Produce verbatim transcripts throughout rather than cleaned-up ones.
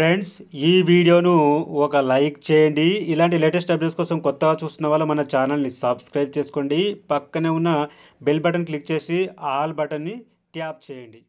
Friends ఈ వీడియోను ఒక లైక్ చేయండి. ఇలాంటి లేటెస్ట్ అప్డేట్స్ కోసం కొత్తగా చూస్తున్న వాళ్ళు మన ఛానల్ని సబ్స్క్రైబ్ చేసుకోండి. పక్కనే ఉన్న బెల్ బటన్ క్లిక్ చేసి ఆల్ బటన్ని ట్యాప్ చేయండి.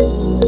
Thank you.